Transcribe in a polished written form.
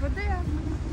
good day.